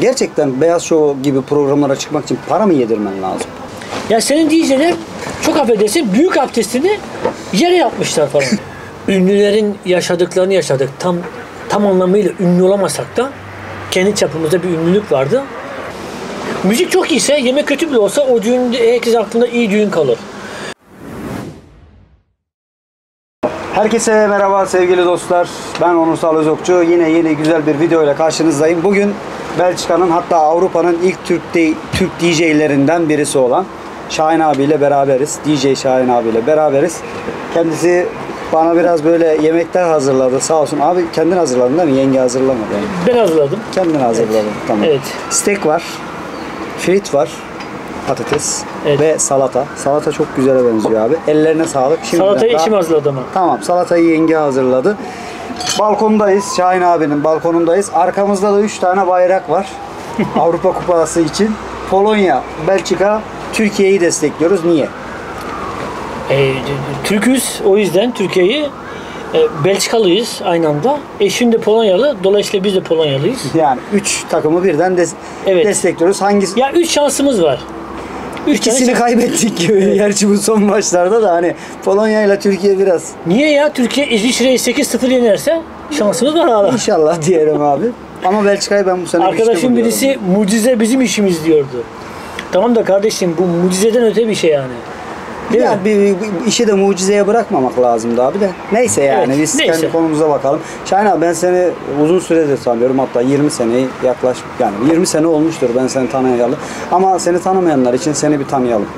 gerçekten Beyaz Show gibi programlara çıkmak için para mı yedirmen lazım? Ya senin DJ'ler çok affedersin büyük abdestini yere yapmışlar falan. Ünlülerin yaşadıklarını yaşadık. Tam anlamıyla ünlü olamasak da kendi çapımızda bir ünlülük vardı. Müzik çok iyiyse, yemek kötü bile olsa o düğün herkes aklında iyi düğün kalır. Herkese merhaba sevgili dostlar. Ben Onursal Özokçu. Yine yeni güzel bir video ile karşınızdayım. Bugün Belçika'nın hatta Avrupa'nın ilk Türk DJ'lerinden birisi olan Şahin abiyle beraberiz. DJ Şahin abiyle beraberiz. Kendisi bana biraz böyle yemekler hazırladı sağ olsun. Abi kendin hazırladın değil mi? Yenge hazırlamadı. Yani. Ben hazırladım. Kendin hazırladın. Evet. Tamam. Evet. Steak var. Frit var. Patates evet. Ve salata. Salata çok güzele benziyor abi. Ellerine sağlık. Şimdi salatayı eşim hazırladı mı? Tamam. Salatayı yenge hazırladı. Balkondayız. Şahin abinin balkonundayız. Arkamızda da 3 tane bayrak var. Avrupa Kupası için. Polonya, Belçika, Türkiye'yi destekliyoruz. Niye? Türküz. O yüzden Türkiye'yi Belçikalıyız aynı anda. Eşim de Polonyalı. Dolayısıyla biz de Polonyalıyız. Yani 3 takımı birden evet. Destekliyoruz. Hangisi? Ya 3 şansımız var. İkisini kaybettik gibi. Gerçi bu son maçlarda da hani Polonya ile Türkiye biraz. Niye ya? Türkiye İsviçre'yi 8-0 yenerse şansımız var hala. İnşallah diyelim abi. Ama Belçika'yı ben bu sene arkadaşım birisi diyorum. Mucize bizim işimiz diyordu. Tamam da kardeşim bu mucizeden öte bir şey yani. Değil yani bir işi de mucizeye bırakmamak lazımdı abi de. Neyse yani evet, biz neyse. Kendi konumuza bakalım. Şahin abi ben seni uzun süredir tanıyorum. Hatta 20 seneyi yaklaşık yani 20 sene olmuştur ben seni tanıyalı. Ama seni tanımayanlar için seni bir tanıyalım.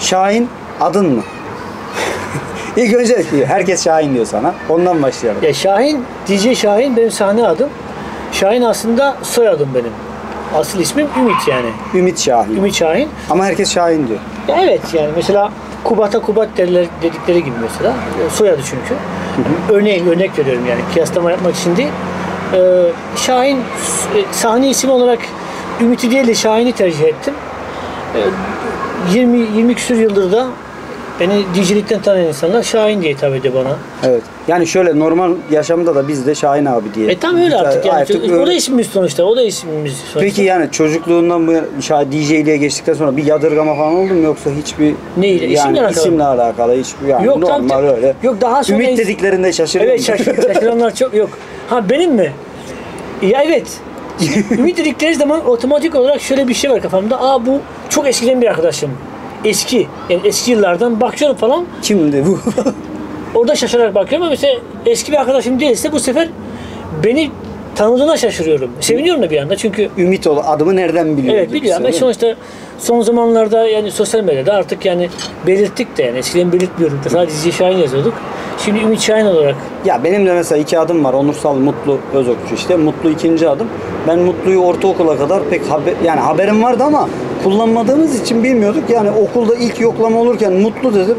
Şahin adın mı? İlk önce herkes Şahin diyor sana. Ondan başlayalım. Ya Şahin, DJ Şahin benim sahne adım. Şahin aslında soyadım benim. Asıl ismim Ümit yani. Ümit Şahin. Ümit Şahin. Ama herkes Şahin diyor. Ya evet yani mesela Kubat'a Kubat derler dedikleri gibi mesela. Soyadı çünkü. Hı hı. Örnek veriyorum yani kıyaslama yapmak için değil. Şahin sahne ismi olarak Ümit'i değil de Şahin'i tercih ettim. 20 küsur yıldır da beni DJ'likten tanıyan insanlar Şahin diye hitap ediyor bana. Evet. Yani şöyle normal yaşamda da biz de Şahin abi diye. Tam öyle artık yani. Artık o da ismimiz sonuçta. O da ismimiz sonuçta. Peki yani çocukluğundan bu DJ'liğe geçtikten sonra bir yadırgama falan oldu mu yoksa hiçbir neyle? Yani isimle alakalı hiçbir yani yok, normal tam, öyle. Yok daha sonra Ümit dediklerinde şaşırıyor. Evet şaşıranlar çok yok. Ha benim mi? Ya evet. Ümit dedikleri zaman otomatik olarak şöyle bir şey var kafamda. Aa bu çok eskiden bir arkadaşım. Eski, yani eski yıllardan bakıyorum falan. Kimdi bu? Orada şaşırarak bakıyorum ama mesela eski bir arkadaşım değilse bu sefer beni tanıdığına şaşırıyorum. Seviniyorum da bir anda çünkü. Ümit ol adımı nereden biliyor? Evet biliyorum ama sonuçta son zamanlarda yani sosyal medyada artık yani belirttik de yani eskiden belirtmiyorduk da sadece Şahin yazıyorduk. Şimdi Ümit Şahin olarak. Ya benim de mesela 2 adım var. Onursal Mutlu Özokçu işte. Mutlu 2. adım. Ben Mutlu'yu ortaokula kadar pek haberim vardı ama kullanmadığımız için bilmiyorduk. Yani okulda ilk yoklama olurken Mutlu dedi.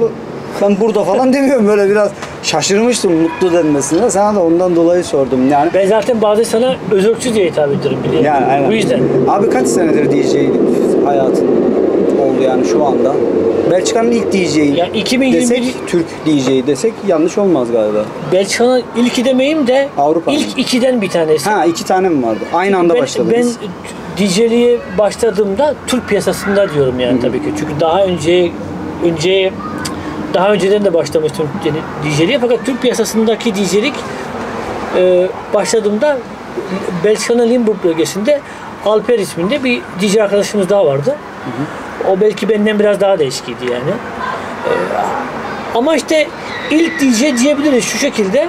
Ben burada falan demiyorum. Böyle biraz şaşırmıştım Mutlu denmesine. Sana da ondan dolayı sordum yani. Ben zaten bazı sana Özokçu diye hitap ediyorum biliyorum. Yani aynen. Bu yüzden. Abi kaç senedir DJ'lik hayatın oldu yani şu anda? Belçika'nın ilk DJ'yi yani 2021 desek, Türk DJ'yi desek yanlış olmaz galiba. Belçika'nın ilki demeyeyim de Avrupa ilk 2'den bir tanesi. Ha 2 tane mi vardı? Aynı anda başladınız. Ben DJ'liğe başladığımda Türk piyasasında diyorum yani. Hı-hı. Tabii ki. Çünkü daha önceden de başlamıştım DJ'liğe fakat Türk piyasasındaki DJ'lik başladığımda Belçika'nın Limburg bölgesinde Alper isminde bir DJ arkadaşımız daha vardı. Hı-hı. O belki benden biraz daha değişikti yani. Ama işte ilk DJ diyebiliriz şu şekilde.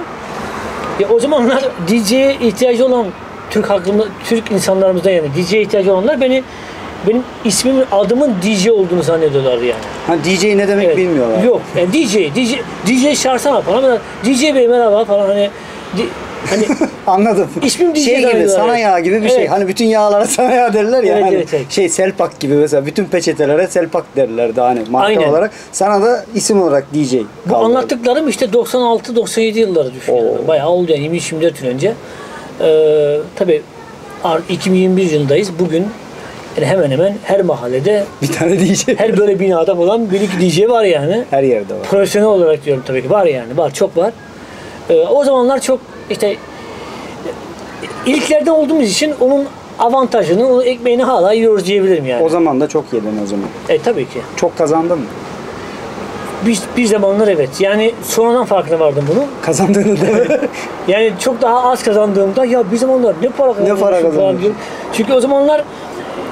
Ya o zamanlar DJ'ye ihtiyacı olan Türk insanlarımızdan yani DJ'ye ihtiyacı olanlar benim ismimin adımın DJ olduğunu zannediyorlar yani. Ha DJ ne demek evet. Bilmiyorlar. Yok. Yani DJ çağırsana falan. DJ Bey merhaba falan hani anladım. İsmim DJ şey gibi, sana yani. Yağ gibi bir evet. Şey. Hani bütün yağlara sana yağ derler ya. Evet, hani evet. Şey Selpak gibi mesela bütün peçetelere Selpak derler de hani marka aynen. Olarak. Sana da isim olarak DJ. Bu anlattıklarım işte 96-97 yılları düşünüyorum. Yani. Bayağı oldu yani 24 yıl önce. Tabii 2021 yılındayız. Bugün yani hemen hemen her mahallede bir tane DJ. Her böyle binada olan bir iki DJ var yani. Her yerde var. Profesyonel olarak diyorum tabii ki var yani. Var çok var. O zamanlar çok işte ilklerden olduğumuz için onun avantajını, o ekmeğini hala yiyoruz diyebilirim yani. O zaman da çok yedin o zaman. Tabii ki. Çok kazandın mı? Bir zamanlar evet. Yani sonradan farkına vardım bunu. Kazandığını da. Yani çok daha az kazandığımda ya bir zamanlar ne para kazandım. Çünkü o zamanlar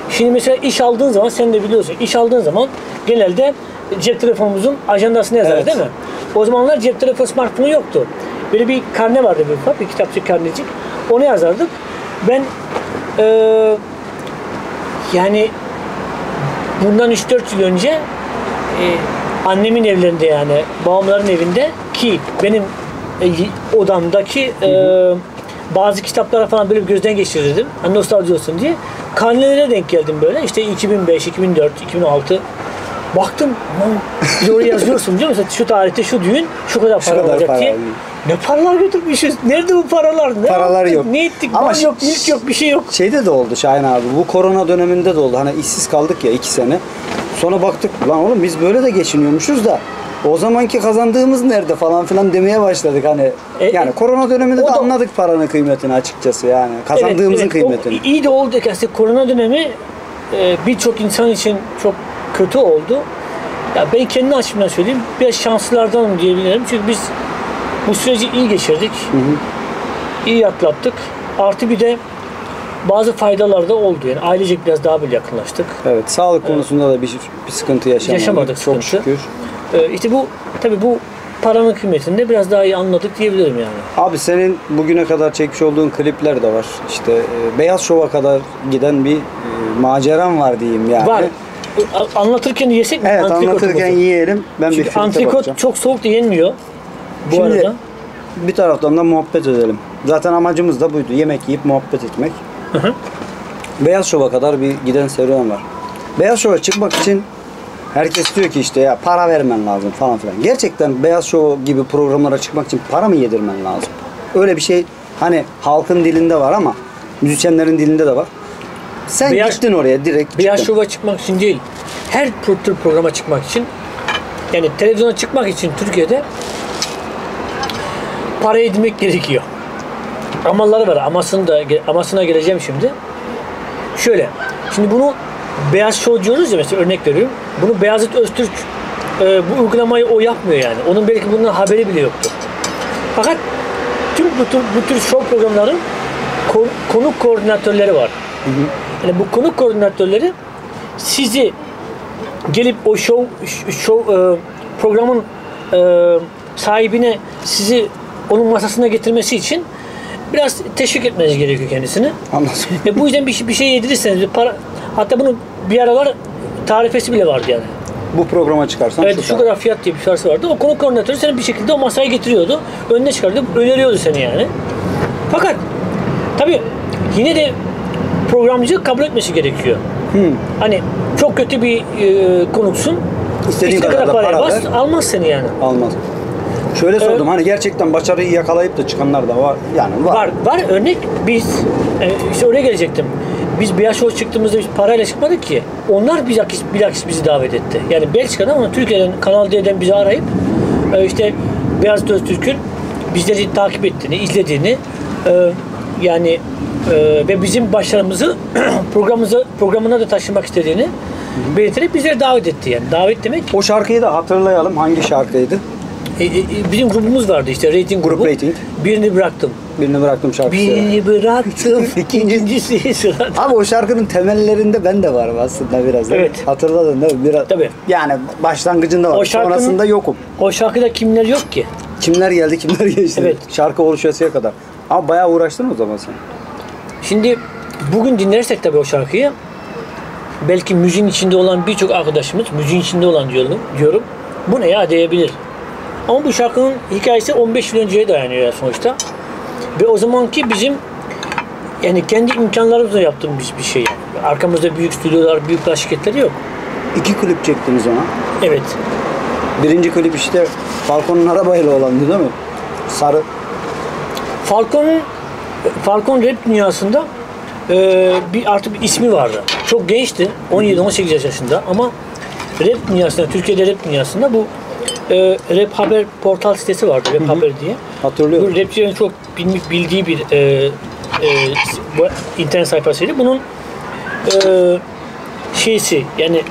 şimdi mesela iş aldığın zaman, sen de biliyorsun, iş aldığın zaman genelde cep telefonumuzun ajandasını yazarız, evet, değil mi? O zamanlar cep telefonu, smartphone yoktu. Böyle bir karne vardı, bir kitapçık karnecik. Onu yazardık. Ben yani bundan 3-4 yıl önce annemin evlerinde, yani babamların evinde ki benim odamdaki bazı kitaplara falan böyle gözden geçirirdim. Hani nostalji olsun diye. Karnelere denk geldim böyle. İşte 2005, 2004, 2006. Baktım, bir oraya yazıyorsun biliyor musun? Şu tarihte şu düğün, şu kadar para olacak diye. Ne paralar götürmüşüz? Nerede bu paralar? Paralar yok. Ne ettik? Ama yok, ilk yok, bir şey yok. Şeyde de oldu Şahin abi, bu korona döneminde de oldu. Hani işsiz kaldık ya 2 sene. Sonra baktık, lan oğlum biz böyle de geçiniyormuşuz da o zamanki kazandığımız nerede falan filan demeye başladık hani. Yani korona döneminde de anladık paranın kıymetini açıkçası yani. Kazandığımızın kıymetini. İyi de oldu ki aslında korona dönemi birçok insan için çok kötü oldu. Ya ben kendi açımdan söyleyeyim, biraz şanslılardanım diyebilirim. Çünkü biz bu süreci iyi geçirdik, iyi atlattık. Artı bir de bazı faydalar da oldu. Yani ailecek biraz daha böyle yakınlaştık. Evet, sağlık konusunda da bir sıkıntı yaşamadık. Çok şükür. İşte bu, tabii bu paranın kıymetini de biraz daha iyi anladık diyebilirim yani. Abi senin bugüne kadar çekmiş olduğun klipler de var. İşte Beyaz Show'a kadar giden bir maceram var diyeyim yani. Var. Anlatırken yesek mi? Evet, anlatırken yiyelim. Ben çünkü bir filtre antrikot bakacağım. Çok soğuk da yenmiyor. Şimdi arada bir taraftan da muhabbet edelim. Zaten amacımız da buydu. Yemek yiyip muhabbet etmek. Beyaz Show'a kadar bir giden serüven var. Beyaz Show'a çıkmak için herkes diyor ki işte ya para vermen lazım falan filan. Gerçekten Beyaz Show gibi programlara çıkmak için para mı yedirmen lazım? Öyle bir şey hani halkın dilinde var ama müzisyenlerin dilinde de var. Sen gittin oraya direkt. Beyaz Show'a çıkmak için değil, her tür programa çıkmak için, yani televizyona çıkmak için Türkiye'de para yedirmek gerekiyor. Amaları var. Amasına geleceğim şimdi. Şöyle, şimdi bunu Beyaz Show diyoruz ya, mesela örnek veriyorum. Bunu Beyazıt Öztürk, bu uygulamayı o yapmıyor yani. Onun belki bundan haberi bile yoktu. Fakat tüm bu tür show programların konuk koordinatörleri var. Yani bu konuk koordinatörleri sizi gelip o show programın sahibine, sizi onun masasına getirmesi için biraz teşvik etmeniz gerekiyor kendisini. Anladım. Bu yüzden bir şey yedirirseniz, para, hatta bunun bir aralar tarifesi bile vardı yani. Bu programa çıkarsan evet, şu kadar fiyat diye bir şarkısı vardı. O konuk koordinatörü seni bir şekilde o masaya getiriyordu. Önüne çıkardı, öneriyordu seni yani. Fakat tabii yine de programcı kabul etmesi gerekiyor. Hani çok kötü bir konuksun. İstediğin kadar paraya bas, almaz seni yani. Almaz. Şöyle sordum, hani gerçekten başarıyı yakalayıp da çıkanlar da var. Yani var. Örnek biz, işte oraya gelecektim. Biz Beyaz Show çıktığımızda biz parayla çıkmadık ki. Onlar bilakis bizi davet etti. Yani Belçika'dan ama Türkiye'den, Kanal D'den bizi arayıp işte Beyazıt Öztürk'ün bizleri takip ettiğini, izlediğini yani ve bizim başarımızı programına da taşımak istediğini belirterek bizleri davet etti yani. Davet demek. O şarkıyı da hatırlayalım. Hangi şarkıydı? Bizim grubumuz vardı işte, Reyting grubu. Grup Reyting. Birini bıraktım şarkısı. İkincisi sırada. Abi o şarkının temellerinde ben de varım aslında biraz. Evet. Hatırladın değil mi? Biraz. Tabii. Yani başlangıcında var. Sonrasında yokum. O şarkıda kimler yok ki? Kimler geldi, kimler geçti. Evet. Şarkı oluşasıya kadar. Ama bayağı uğraştın o zaman sen. Şimdi bugün dinlersek tabii o şarkıyı, belki müziğin içinde olan birçok arkadaşımız, müziğin içinde olan diyorum, bu ne ya diyebilir. Ama bu şarkının hikayesi 15 yıl önceye dayanıyor sonuçta. Ve o zamanki bizim, yani kendi imkanlarımızla yaptığımız bir şey yani. Arkamızda büyük stüdyolar, büyük şirketler yok. 2 klip çektiniz ona. Evet. Birinci klip işte Falcon'un arabayla olan değil mi? Sarı. Falcon rap dünyasında artık bir ismi vardı. Çok gençti. 17-18 yaşında ama rap dünyasında, Türkiye'de rap dünyasında bu Rap Haber portal sitesi vardı. Rap Haber diye. Hatırlıyorum. Bu rapçilerin çok bildiği bir internet sayfasıydı. Bunun şeysi yani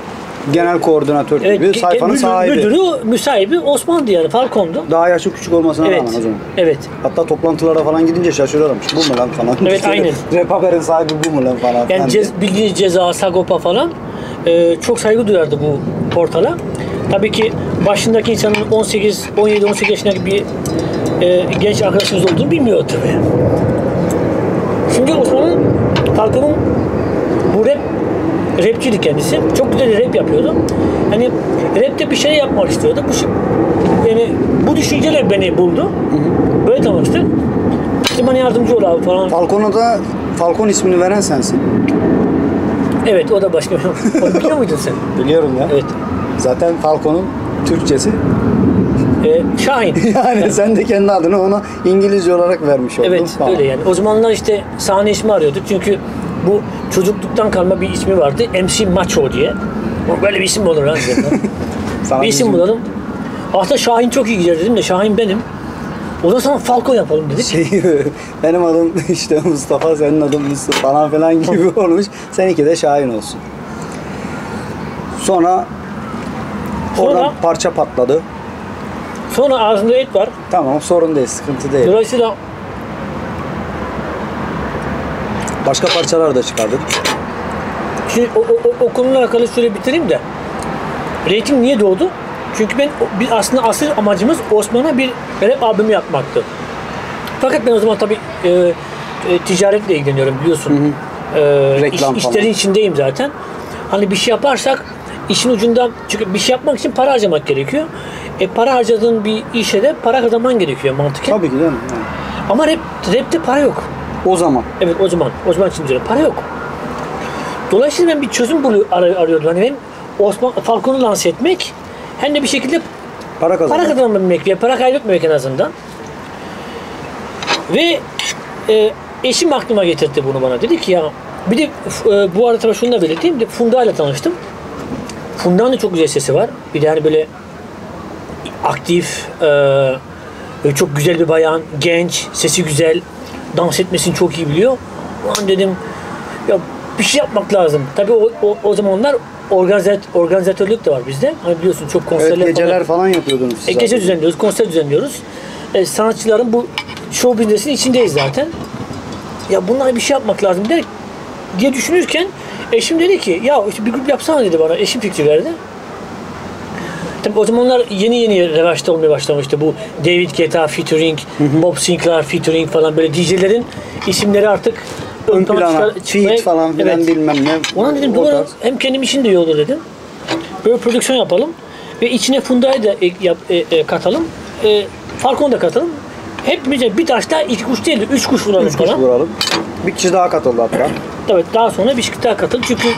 genel koordinatör gibi sayfanın sahibi. Müdürü, müsahibi Osman'dı yani, Falcon'du. Daha yaşlı küçük olmasına rağmen o zaman. Evet. Hatta toplantılara falan gidince şaşırıyormuş. Bu mu lan falan. Evet aynen. Rap Haber'in sahibi bu mu lan falan. Yani bildiğiniz Ceza, Sagopa falan çok saygı duyardı bu portala. Tabii ki başındaki insanın 17-18 yaşındaki bir genç arkadaşımız olduğunu bilmiyor tabii. Şimdi Osman'ın, Falcon'un bu rapçiydi kendisi. Çok güzel rap yapıyordu. Hani rapte bir şey yapmak istiyordu. Bu düşünceler beni buldu. Hı-hı. Böyle tanıştık. İşte bana yardımcı ol abi falan. Falcon'a da Falcon ismini veren sensin. Evet, o da başka bir şey. Biliyor muydun sen? Biliyorum ya. Evet. Zaten Falcon'un Türkçesi Şahin. Yani sen de kendi adını ona İngilizce olarak vermiş oldun. Evet, falan. Öyle yani. O zamanlar işte sahne ismi arıyorduk çünkü bu çocukluktan kalma bir ismi vardı, MC Macho diye. Böyle bir isim mi olur lan? Bir isim bulalım. Aslında Şahin çok iyi gider dedim de, Şahin benim. O da sana Falcon yapalım dedik. Benim adım işte Mustafa, senin adın Mustafa falan filan gibi olmuş. Seninki de Şahin olsun. Sonra oradan parça patladı. Sonra ağzında et var. Tamam, sorun değil, sıkıntı değil. Dolayısıyla başka parçalar da çıkardık. Şimdi o konuyla alakalı şöyle bitireyim de. Reyting niye doğdu? Çünkü aslında asıl amacımız Osman'a bir rap albümü yapmaktı. Fakat ben o zaman tabii ticaretle ilgileniyorum biliyorsun. Hı hı. İşlerin içindeyim zaten. Hani bir şey yaparsak işin ucundan, çünkü bir şey yapmak için para harcamak gerekiyor. Para harcadığın bir işe de para kazanman gerekiyor mantıken. Tabii ki değil mi? Yani. Ama rapte para yok. O zaman. Evet, o zaman. O zaman için para yok. Dolayısıyla ben bir çözüm arıyordum. Hani Falcon'u lanse etmek, hem de bir şekilde para kazanmamak ve para kaybetmemek en azından. Ve eşim aklıma getirdi bunu bana. Dedi ki ya, bir de bu arada şunu da belirteyim. Funda ile tanıştım. Funda'nın da çok güzel sesi var. Bir de hani böyle aktif, çok güzel bir bayan, genç, sesi güzel. Dans etmesini çok iyi biliyor. Ulan dedim ya, bir şey yapmak lazım. Tabii o zamanlar organizatörlük de var bizde. Hani biliyorsun çok konserler, evet, geceler falan yapıyordunuz siz. Gece düzenliyoruz, konser düzenliyoruz. Sanatçıların bu show business'in içindeyiz zaten. Ya bunlara bir şey yapmak lazım diye düşünürken eşim dedi ki ya işte bir grup yapsana dedi bana. Eşim fikri verdi. Tabii o zamanlar yeni revaçta olmaya başlamıştı. Bu David Guetta featuring, Bob Sinclair featuring falan, böyle DJ'lerin isimleri artık ön plana çıkmaya falan filan, evet. Bilmem ne. Ona dedim doğru, hem kendim için de iyi olur dedim. Böyle prodüksiyon yapalım ve içine Funda'yı da katalım. Falcon'u da katalım. Hepimize bir taşta iki kuş değil de üç kuş vuralım falan. Bir kişi daha katıldı hatta. Evet, daha sonra bir kişi daha katıldı çünkü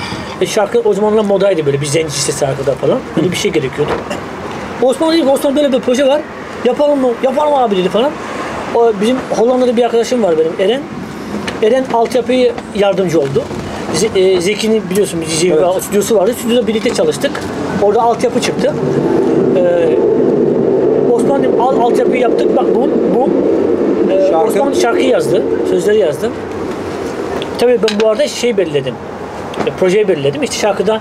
şarkı o zamanlar modaydı, böyle bir zenci sesi arkada falan. Böyle bir şey gerekiyordu. Osman dedi ki Osman böyle bir proje var. Yapalım mı? Yapalım abi dedi falan. O, bizim Hollanda'da bir arkadaşım var benim, Eren. Eren altyapıya yardımcı oldu. Zeki'nin biliyorsun bir DJ, evet, stüdyosu vardı. Stüdyoda birlikte çalıştık. Orada altyapı çıktı. Osman dedim al altyapıyı yaptık. Bak bu. Osman şarkıyı yazdı. Sözleri yazdı. Tabii ben bu arada şey belirledim. Projeyi belirledim. İşte şarkıda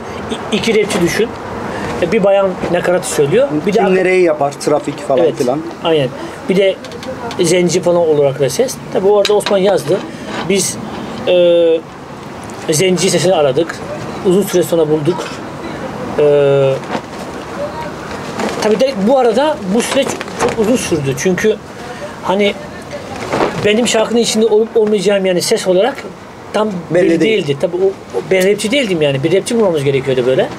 iki rapçi düşün. Bir bayan nakaratı söylüyor. Bir de kim nereyi yapar? Trafik falan, evet, filan. Aynen. Bir de zenci falan olarak da ses. Tabii orada Osman yazdı. Biz zenci sesini aradık. Uzun süre sonra bulduk. Tabii de bu arada bu süreç çok uzun sürdü. Çünkü hani benim şarkının içinde olup olmayacağım yani ses olarak tam belli değildi. Tabii ben rapçi değildim yani. Bir rapçi bulmamız gerekiyordu böyle.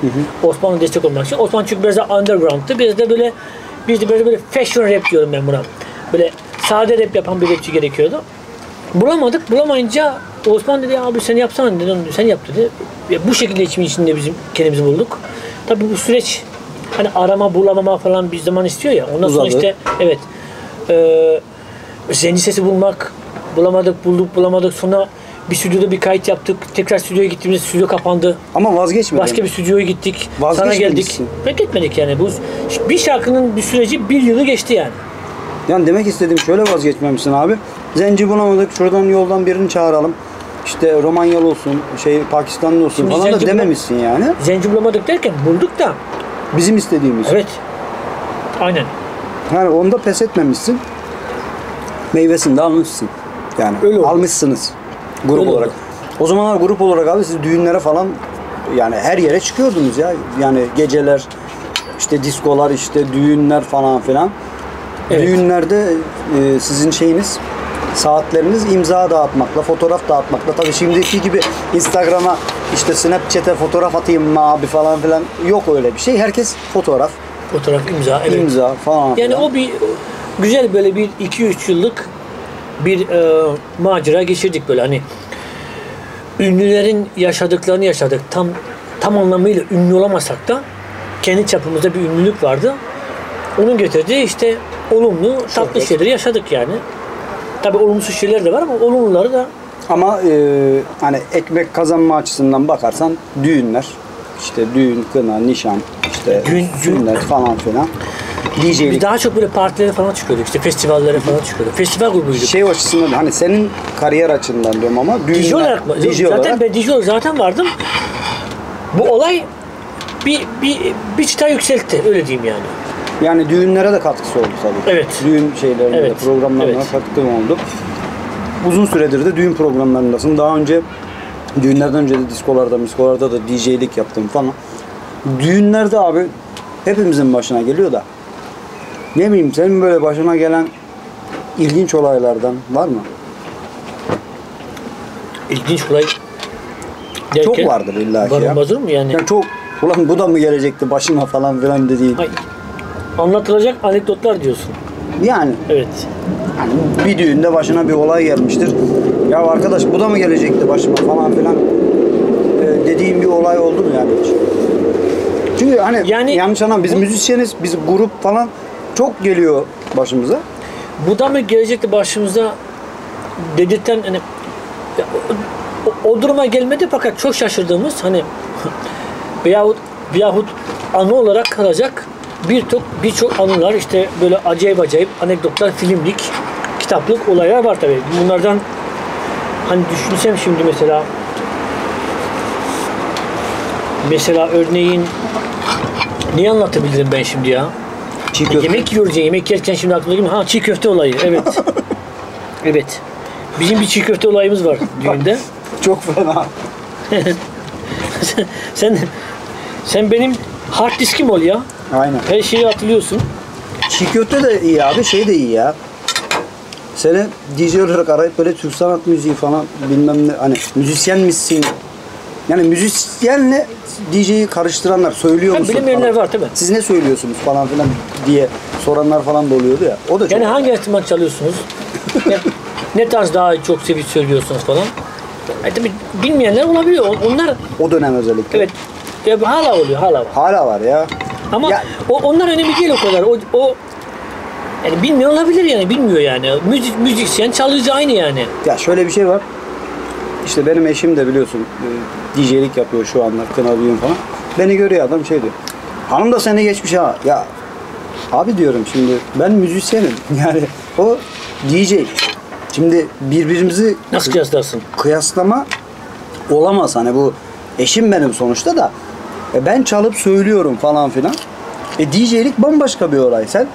Osman'ın destek olmak için. Osman çünkü biraz daha underground'tı. Biz de böyle fashion rap diyorum ben buna. Böyle sade rap yapan bir rapçi gerekiyordu. Bulamadık. Bulamayınca Osman dedi abi sen yapsana dedi. Sen yap dedi. Ya, bu şekilde içinde bizim kendimizi bulduk. Tabii bu süreç hani arama bulamama falan bir zaman istiyor ya. Ondan sonra işte evet. Zenci sesi bulmak, bulamadık, bulduk, bulamadık. Sonra bir stüdyoda bir kayıt yaptık. Tekrar stüdyoya gittiğimiz stüdyo kapandı. Ama vazgeçmedik. Başka bir stüdyoya gittik. Sana geldik. Vazgeçmedik yani. Bu bir şarkının bir süreci bir yılı geçti yani. Yani demek istediğim şöyle, vazgeçmemişsin abi. Zenci bulamadık. Şuradan yoldan birini çağıralım. İşte Romanyalı olsun, şey Pakistanlı olsun şimdi falan da dememişsin yani. Zenci bulamadık derken bulduk da. Bizim istediğimiz. Evet. Aynen. Yani onda pes etmemişsin. Meyvesini de almışsın. Yani öyle almışsınız. Grup öyle olarak. Oldu. O zamanlar grup olarak abi siz düğünlere falan yani her yere çıkıyordunuz ya. Yani geceler, işte diskolar, işte düğünler falan filan. Evet. Düğünlerde sizin şeyiniz, saatleriniz imza dağıtmakla, fotoğraf dağıtmakla. Tabii şimdiki gibi Instagram'a, işte Snapchat'e fotoğraf atayım mı abi falan filan. Yok öyle bir şey. Herkes fotoğraf. Fotoğraf, imza. Evet. İmza falan filan. Yani o bir güzel böyle bir 2-3 yıllık bir macera geçirdik böyle hani. Ünlülerin yaşadıklarını yaşadık. Tam anlamıyla ünlü olamasak da kendi çapımızda bir ünlülük vardı. Onun getirdiği işte olumlu, tatlı şeyleri yaşadık yani. Tabii olumsuz şeyler de var ama olumluları da. Ama hani ekmek kazanma açısından bakarsan düğünler, işte düğün, kına, nişan, işte düğünler falan filan. DJ'lik. Biz daha çok böyle partilere falan çıkıyorduk, işte festivallere falan çıkıyorduk. Festival grubuyduk. Şey açısından hani senin kariyer açısından diyorum ama düğünler. DJ olarak mı? DJ zaten olarak. Ben DJ olarak zaten vardım. Bu olay bir çıta yükseltti, öyle diyeyim yani. Yani düğünlere de katkısı oldu tabii. Evet. Düğün şeylerine evet. de programlarına evet. katkı oldu. Uzun süredir de düğün programlarındasın. Daha önce düğünlerden önce de diskolarda, miskolarda da DJ'lik yaptım falan. Düğünlerde abi hepimizin başına geliyor da. Ne bileyim senin böyle başına gelen ilginç olaylardan var mı? İlginç olay derken, çok vardır illa ki ya. Varılmazır mı yani? Yani çok ulan bu da mı gelecekti başıma falan filan dediğin. Hayır. Anlatılacak anekdotlar diyorsun. Yani. Evet. Yani bir düğünde başına bir olay gelmiştir. Ya arkadaş bu da mı gelecekti başıma falan filan dediğim bir olay oldu mu yani hiç? Çünkü hani yanlış anlam biz müzisyeniz, biz grup falan çok geliyor başımıza. Bu da mı gelecekti başımıza dedirten hani o duruma gelmedi fakat çok şaşırdığımız hani veyahut anı olarak kalacak birçok anılar, işte böyle acayip anekdotlar, filmlik, kitaplık olaylar var tabii. Bunlardan hani düşünsem şimdi mesela örneğin ne anlatabilirim ben şimdi ya? Çiğ köfte. Yemek yiyoruz ya, yemek yerken şimdi aklıma geliyor. Ha, çiğ köfte olayı, evet. Evet. Bizim bir çiğ köfte olayımız var düğünde. Çok fena. sen benim hard diskim ol ya. Aynen. Her şeyi hatırlıyorsun. Çiğ köfte de iyi abi, şey de iyi ya. Seni DJ olarak arayıp böyle Türk sanat müziği falan bilmem ne, hani müzisyen misin? Yani müzisyenle DJ'yi karıştıranlar, söylüyor yani musun? Bilinmeyenler var değil mi? Siz ne söylüyorsunuz falan filan diye soranlar falan da oluyordu ya. O da yani çok hangi enstrüman çalıyorsunuz? ne tarz daha çok sevip söylüyorsunuz falan? Tabii bilmeyenler olabiliyor. Onlar o dönem özellikle. Evet. Ya, hala oluyor, hala var. Hala var ya. Ama ya, onlar önemli değil o kadar. O yani bilmiyor olabilir yani, bilmiyor yani. Müzisyen çalıcı aynı yani. Ya şöyle bir şey var. İşte benim eşim de biliyorsun DJ'lik yapıyor şu anda, kına düğün falan. Beni görüyor adam, şey diyor. Hanım da seni geçmiş ha. Ya abi diyorum şimdi ben müzisyenim. Yani o DJ. Şimdi birbirimizi nasıl kıyaslarsın? Kıyaslama olamaz. Hani bu eşim benim sonuçta da. Ben çalıp söylüyorum falan filan. DJ'lik bambaşka bir olay. Sen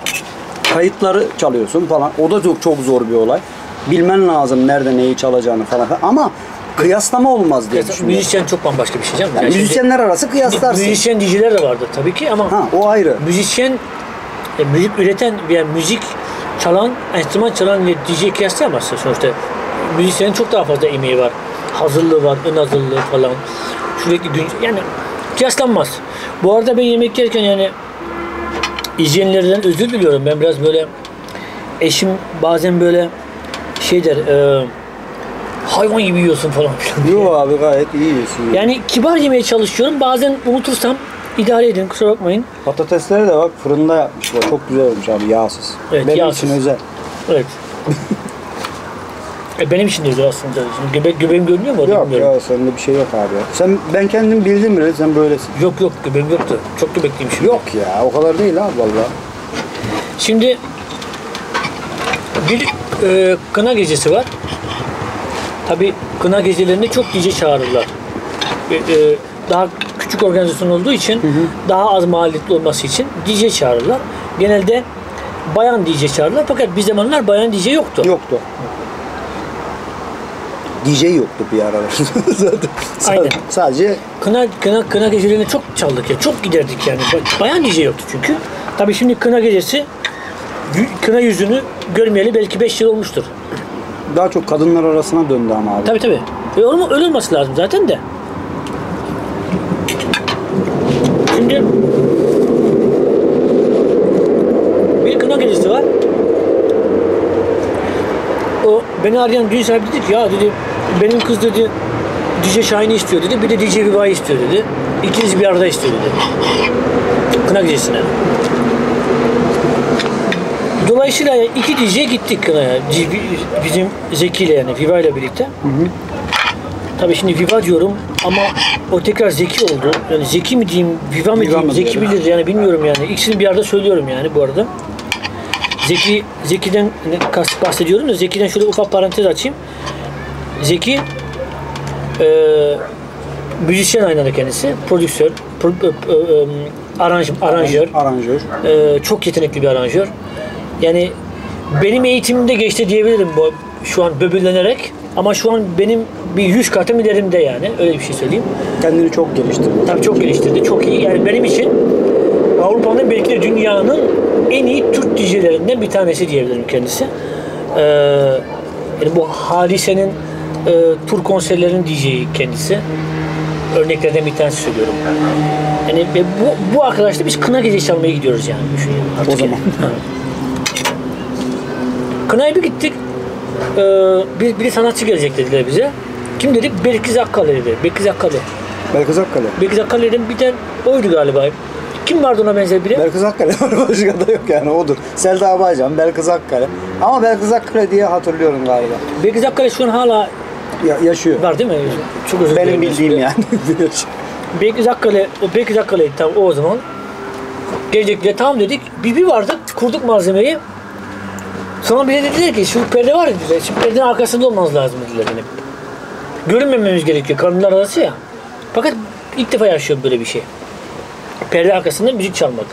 kayıtları çalıyorsun falan. O da çok zor bir olay. Bilmen lazım nerede neyi çalacağını falan. Ama kıyaslama olmaz diye düşünüyorum. Müzisyen çok bambaşka bir şey canım. Yani müzisyenler arası kıyaslarsın. Müzisyen DJ'ler de vardır tabii ki ama o ayrı. Müzisyen, müzik üreten veya müzik çalan, enstrüman çalan ve DJ kıyaslayamazsın sonuçta. Müzisyenin çok daha fazla emeği var. Hazırlığı var, ön hazırlığı falan. Sürekli yani kıyaslanmaz. Bu arada ben yemek yerken yani izleyenlerden özür diliyorum. Ben biraz böyle eşim bazen böyle şey der, hayvan gibi yiyorsun falan filan. Yok abi gayet iyi yiyorsun. Yani kibar yemeye çalışıyorum. Bazen unutursam idare edin, kusura bakmayın. Patatesleri de bak fırında yapmışlar. Çok güzel olmuş abi, yağsız. Evet, benim yağsız. İçin özel. Evet. Benim için de özel aslında. Göbeğim görünüyor mu? Yok bilmiyorum. Ya sende bir şey yok abi. Ben kendim bildim bile sen böylesin. Yok göbeğim yoktu. Çok da bekliyim şimdi. Yok ya o kadar değil abi vallahi. Şimdi Bir kına gecesi var. Tabii kına gecelerinde çok DJ çağırırlar. Daha küçük organizasyon olduğu için, hı hı, daha az maliyetli olması için DJ çağırırlar. Genelde bayan DJ çağırırlar, fakat bir zamanlar bayan DJ yoktu. Yoktu. DJ yoktu bir ara zaten. Aynen. Sadece kına gecelerine çok çaldık ya. Çok giderdik yani. Bayan DJ yoktu çünkü. Tabii şimdi kına gecesi, kına yüzünü görmeyeli belki 5 yıl olmuştur. Daha çok kadınlar arasına döndü ama abi. Tabii tabii. Öyle olması lazım zaten de. Şimdi bir kına gecesi var. O beni arayan düğün sahibi dedi ki, ya dedi, benim kız dedi DJ Şahin'i istiyor dedi, bir de DJ Viva'yı istiyor dedi. İkiniz bir arada istiyor dedi. Kına gecesine. Dolayısıyla iki DJ'ye gittik kınaya. Bizim Zeki ile yani Viva ile birlikte. Hı hı. Tabii şimdi Viva diyorum ama o tekrar Zeki oldu. Yani Zeki mi diyeyim, Viva mı diyeyim, Zeki bilir yani. Yani bilmiyorum yani. İkisini bir arada söylüyorum yani bu arada. Zeki'den bahsediyorum da, Zeki'den şöyle ufak parantez açayım. Zeki müzisyen aynı anda kendisi, prodüktör, aranjör. Çok yetenekli bir aranjör. Yani benim eğitimimde geçti diyebilirim bu, şu an böbürlenerek, ama şu an benim bir 100 katım ilerimde yani, öyle bir şey söyleyeyim. Kendini çok geliştirdi. Tabii çok geliştirdi, çok iyi yani. Benim için Avrupa'nın, belki de dünyanın en iyi Türk DJ'lerinden bir tanesi diyebilirim kendisi. Yani bu Halise'nin tur konserlerinin DJ'i kendisi. Örneklerden bir tanesi söylüyorum. Yani bu arkadaşla biz kına gecesi çalmaya gidiyoruz yani. Artık o zaman. Yani. Kına'ya bir gittik. Bir sanatçı gelecek dediler bize. Kim dedi? Belkıs Akkale dedi. Belkıs Akkale. Belkıs Akkale. Belkıs Akkale'den bir tane oydu galiba. Kim vardı ona benzer biri? Belkıs Akkale var, başka da yok yani, odur. Selda Abaycan, Belkıs Akkale. Ama Belkıs Akkale diye hatırlıyorum galiba. Belkıs Akkale şu an hala yaşıyor. Var değil mi? Çok özür dilerim. Benim bildiğim yani. Belkıs Akkale, Belkıs Akkale'ydi tam o zaman. Gelecek diye tam dedik. Bir vardık, kurduk malzemeyi. Sonra bize dediler ki, şu perde var ya dediler, şu perdenin arkasında olmanız lazım dediler benim. Görünmememiz gerekiyor, kadınlar arası ya. Fakat ilk defa yaşıyorum böyle bir şey. Perde arkasında müzik çalmak.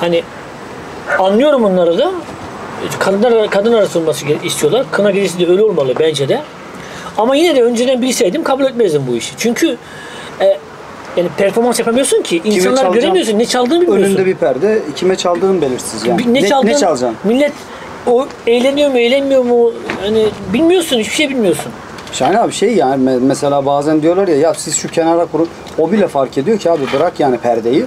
Hani anlıyorum onları da, kadın arası olması istiyorlar. Kına gecesi de öyle olmalı bence de. Ama yine de önceden bilseydim kabul etmezdim bu işi. Çünkü yani performans yapamıyorsun ki, insanlar göremiyorsun, ne çaldığını bilmiyorsun. Önünde bir perde, kime çaldığın belirsiz yani. Ne çalacaksın? Millet o eğleniyor mu, eğlenmiyor mu, hani bilmiyorsun, hiçbir şey bilmiyorsun. Şahin abi şey yani, mesela bazen diyorlar ya, ya siz şu kenara kurun, o bile fark ediyor ki abi, bırak yani perdeyi.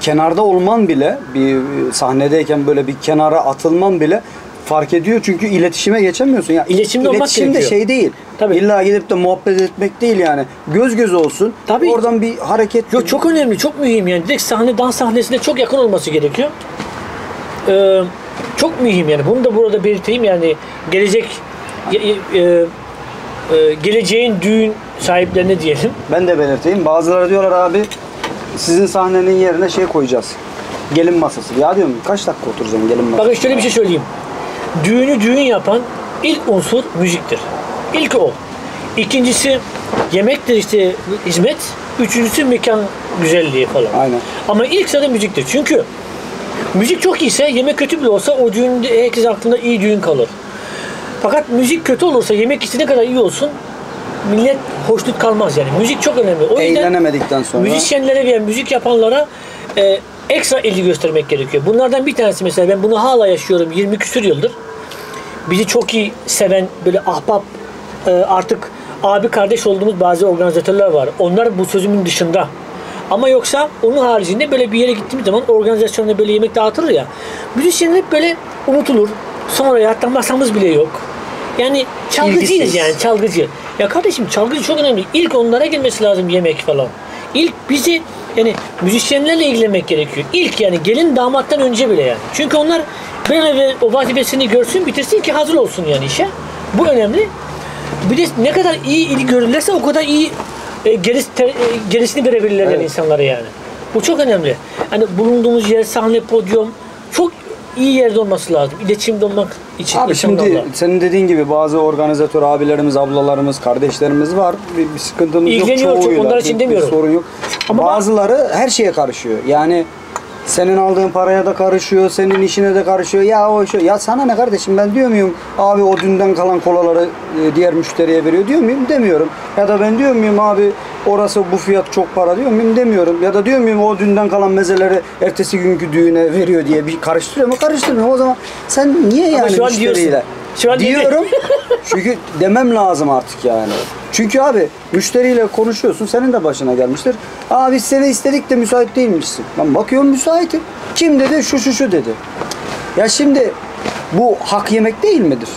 Kenarda olman bile, bir sahnedeyken böyle bir kenara atılman bile fark ediyor, çünkü iletişime geçemiyorsun. Yani iletişim de şey değil. Tabii. İlla gidip de muhabbet etmek değil yani. Göz göz olsun. Tabii. Oradan bir hareket. Yok, çok önemli, çok mühim yani. Direkt sahne, dans sahnesine çok yakın olması gerekiyor. Çok mühim yani. Bunu da burada belirteyim yani. Geleceğin düğün sahiplerine diyelim. Ben de belirteyim. Bazıları diyorlar abi, sizin sahnenin yerine şey koyacağız. Gelin masası. Ya diyorum, kaç dakika oturacağım gelin masası? Bak şöyle bir şey söyleyeyim. Düğünü düğün yapan ilk unsur müziktir. İlk o. İkincisi yemektir, işte hizmet. Üçüncüsü mekan güzelliği falan. Aynen. Ama ilk sırada müziktir. Çünkü müzik çok iyiyse, yemek kötü bile olsa o düğünde herkes aklında iyi düğün kalır. Fakat müzik kötü olursa, yemek istediği kadar iyi olsun, millet hoşnut kalmaz yani. Müzik çok önemli. O yüzden eğlenemedikten sonra müzisyenlere veya müzik yapanlara ekstra ilgi göstermek gerekiyor. Bunlardan bir tanesi mesela, ben bunu hala yaşıyorum 20 küsür yıldır. Bizi çok iyi seven böyle ahbap, artık abi kardeş olduğumuz bazı organizatörler var. Onlar bu sözümün dışında. Ama yoksa onun haricinde böyle bir yere gittiğimiz zaman organizasyonda böyle yemek dağıtılır ya. Müzisyenler hep böyle unutulur. Sonra hatta masamız bile yok. Yani çalgıcıyız. İlgisiz. Yani çalgıcı. Ya kardeşim, çalgıcı çok önemli. İlk onlara girmesi lazım yemek falan. İlk bizi yani müzisyenlerle ilgilenmek gerekiyor. İlk yani gelin damattan önce bile yani. Çünkü onlar böyle o vazifesini görsün, bitirsin ki hazır olsun yani işe. Bu önemli. Bir de ne kadar iyi ilgi görürlerse o kadar iyi gerisini verebilirler, evet, insanlara yani. Bu çok önemli. Hani bulunduğumuz yer, sahne, podyum çok iyi yerde olması lazım. İletişimde olmak için. Abi şimdi senin dediğin gibi bazı organizatör abilerimiz, ablalarımız, kardeşlerimiz var. Bir sıkıntımız yok. Çoğuyla. Onlar için demiyorum. Bir sorun yok. Ama bazıları her şeye karışıyor. Yani senin aldığın paraya da karışıyor, senin işine de karışıyor. Ya o şey, ya sana ne kardeşim, ben diyor muyum? Abi o dünden kalan kolaları diğer müşteriye veriyor diyor muyum? Demiyorum. Ya da ben diyor muyum abi orası bu fiyat çok para diyor muyum? Demiyorum. Ya da diyor muyum o dünden kalan mezeleri ertesi günkü düğüne veriyor diye bir karıştırıyor mu? Karıştırmıyor. O zaman sen niye yani şu an müşteriyle? Diyorum. Çünkü demem lazım artık yani. Çünkü abi müşteriyle konuşuyorsun, senin de başına gelmiştir. Aa biz seni istedik de müsait değilmişsin. Ben bakıyorum müsaitim. Kim dedi? Şu şu şu dedi. Ya şimdi bu hak yemek değil midir?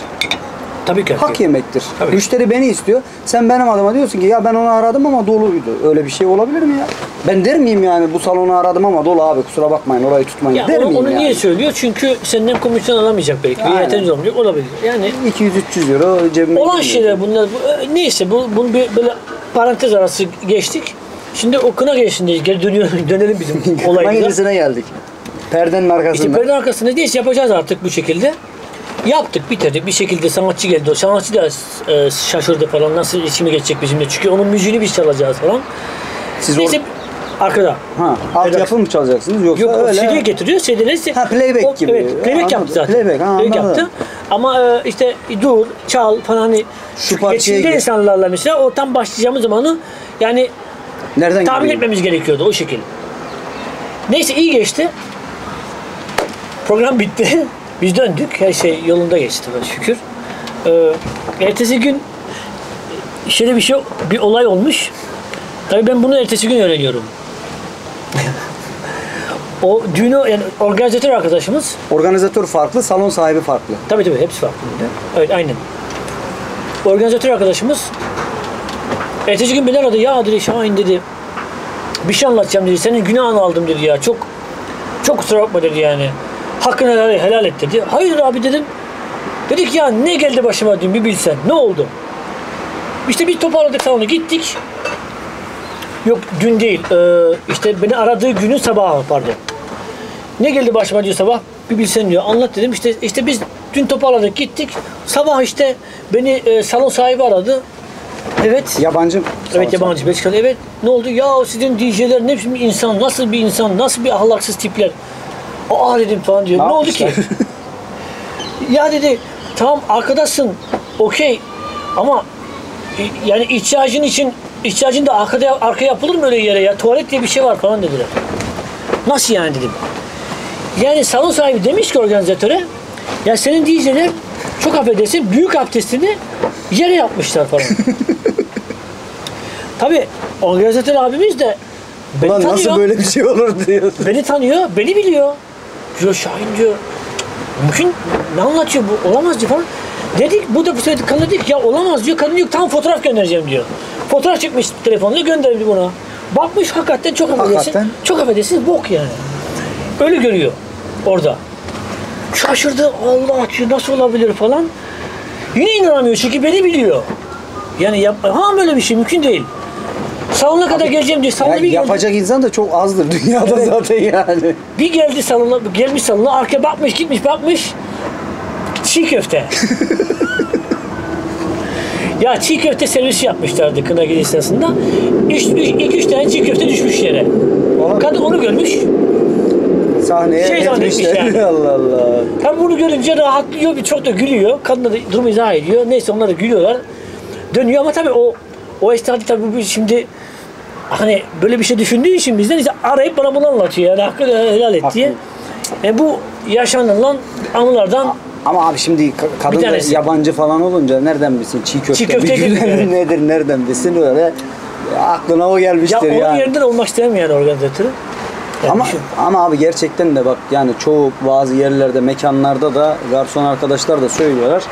Tabii ki. Hak yemektir. Tabii. Müşteri beni istiyor. Sen benim adıma diyorsun ki ya ben onu aradım ama doluydu. Öyle bir şey olabilir mi ya? Ben der miyim yani bu salonu aradım ama dolu abi kusura bakmayın orayı tutmayın ya der miyim onu yani? Niye söylüyor? Çünkü senden komisyon alamayacak belki. Yeterli olmayacak olabilir. Yani 200-300 euro cebime. Olan şeyler bunlar. Neyse bunu böyle parantez arası geçtik. Şimdi o kına gelişindeyiz. Geri dönelim bizim olayına. Kına gerisine geldik. Perdenin arkasında. İşte perdenin arkasında değilse yapacağız artık bu şekilde. Yaptık, bitirdik. Bir şekilde sanatçı geldi. O sanatçı da şaşırdı falan. Nasıl içimi geçecek bizimle? Çünkü onun müziğini biz çalacağız falan. Siz neyse, arkada. Ha, altyapı mı çalacaksınız yoksa yok, öyle? Yok, CD getiriyor. CD'leri... Ha, playback o, gibi. Evet, playback anladım. Yaptı zaten. Playback, ha, playback yaptı. Ama işte dur, çal falan hani... Şu geçinde insanlarla mesela o tam başlayacağımız zamanı yani... Nereden tahmin geliyor? Etmemiz gerekiyordu o şekilde. Neyse iyi geçti. Program bitti. Biz döndük, her şey yolunda geçti şükür. Ertesi gün şöyle bir olay olmuş. Tabii ben bunu ertesi gün öğreniyorum. O düğünü, yani organizatör arkadaşımız. Organizatör farklı, salon sahibi farklı. Tabii tabii, hepsi farklı. Evet, aynen. Organizatör arkadaşımız, ertesi gün beni aradı, ya dedi Şahin dedi, bir şey anlatacağım dedi, senin günahını aldım dedi ya, çok kusura bakma dedi yani. Hakkını helal et dedi. Hayır abi dedim. Dedik ya ne geldi başıma dün bir bilsen. Ne oldu? İşte biz toparladık salonu gittik. Yok dün değil. İşte beni aradığı günün sabahı pardon. Ne geldi başıma diyor sabah. Bir bilsen diyor. Anlat dedim. İşte biz dün toparladık gittik. Sabah işte beni salon sahibi aradı. Evet. Yabancı. Evet yabancı. Belçikalı. Evet. Ne oldu? Ya sizin DJ'lerin hepsi insan? Nasıl bir ahlaksız tipler? Aa dedim falan diyor. Ne oldu ki? Ya dedi tamam arkadaşsın okey ama yani ihtiyacın da arkaya yapılır mı öyle yere ya? Tuvalet diye bir şey var falan dediler. Nasıl yani dedim. Yani salon sahibi demiş ki organizatöre ya senin DJ'ler çok affedersin büyük abdestini yere yapmışlar falan. Tabii organizatör abimiz de beni tanıyor. Nasıl böyle bir şey olur diyor. Beni tanıyor, beni biliyor. Diyor Şahin diyor, mümkün ne anlatıyor bu, olamaz diyor falan. Dedik, bu da bu sefer kadın dedik ya olamaz diyor, kadın yok tam fotoğraf göndereceğim diyor. Fotoğraf çekmiş telefonla gönderdi buna. Bakmış hakikaten çok affedersin, çok affedersiniz bok yani. Öyle görüyor orada. Şaşırdı, Allah diyor nasıl olabilir falan. Yine inanamıyor çünkü beni biliyor. Yani böyle bir şey mümkün değil. Salona kadar geleceğim diyor. Salona bir yapacak geldi. İnsan da çok azdır dünyada evet. Zaten yani. Bir geldi salona, gelmiş salona, arkaya bakmış, gitmiş, bakmış. Çiğ köfte. Ya çiğ köfte servisi yapmışlardı kına gece sırasında. 2-3 tane çiğ köfte düşmüş yere. Olabilir. Kadın onu görmüş. Sahneye etmişler. Yani. Allah Allah. Tabii bunu görünce rahatlıyor, çok da gülüyor. Kadın da durumu izah ediyor. Neyse onlar da gülüyorlar. Dönüyor ama tabii o esnada tabii şimdi hani böyle bir şey düşündüğü için bizden işte arayıp bana bunu anlatıyor yani hakkı helal et diye. Bu yaşanılan anılardan ama abi şimdi kadın da yabancı falan olunca nereden bilsin çiğ köfte evet. Nedir nereden bilsin öyle aklına o gelmiştir ya. Ya onun yerinden olmak istemeyen organizatörü. Yani ama abi gerçekten de bak yani çoğu bazı yerlerde mekanlarda da garson arkadaşlar da söylüyorlar.